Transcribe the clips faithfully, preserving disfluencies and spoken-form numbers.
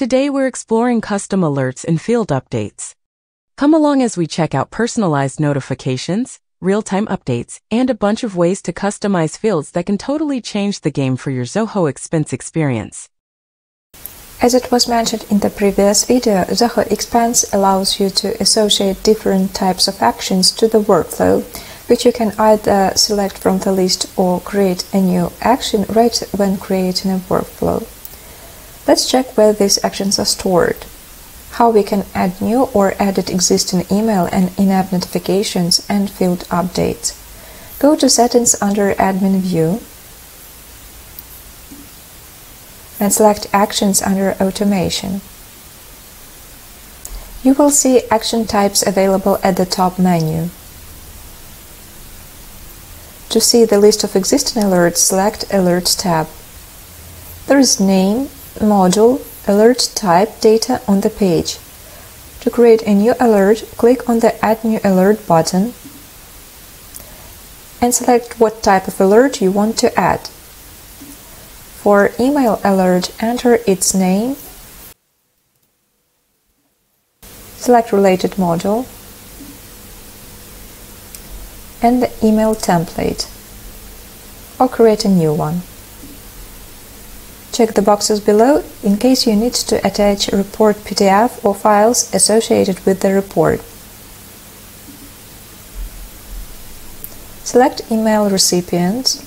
Today we're exploring custom alerts and field updates. Come along as we check out personalized notifications, real-time updates, and a bunch of ways to customize fields that can totally change the game for your Zoho Expense experience. As it was mentioned in the previous video, Zoho Expense allows you to associate different types of actions to the workflow, which you can either select from the list or create a new action right when creating a workflow. Let's check where these actions are stored, how we can add new or edit existing email and in-app notifications and field updates. Go to Settings under Admin View and select Actions under Automation. You will see action types available at the top menu. To see the list of existing alerts, select Alerts tab. There is name, module, alert type, data on the page. To create a new alert, click on the Add New Alert button and select what type of alert you want to add. For email alert, enter its name, select related module, and the email template, or create a new one. Check the boxes below in case you need to attach a report P D F or files associated with the report. Select email recipients,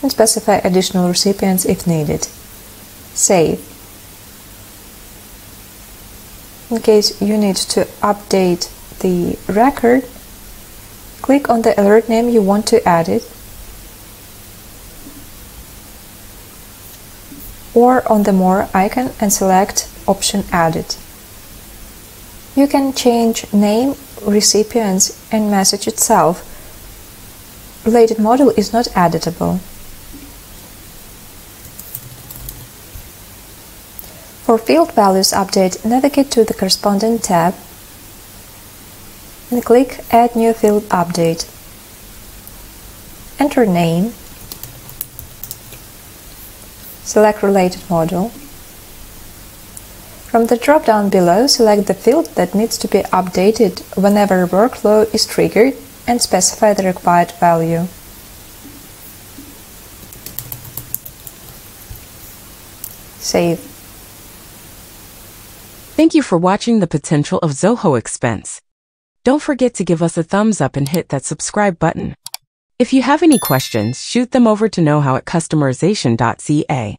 and specify additional recipients if needed. Save. In case you need to update the record, click on the alert name you want to add it, or on the More icon and select Option Added. You can change name, recipients, and message itself. Related module is not editable. For Field Values update, navigate to the corresponding tab and click Add New Field Update. Enter name, select related module. From the drop-down below, select the field that needs to be updated whenever a workflow is triggered and specify the required value. Save. Thank you for watching the potential of Zoho Expense. Don't forget to give us a thumbs up and hit that subscribe button. If you have any questions, shoot them over to know how at customization dot c a.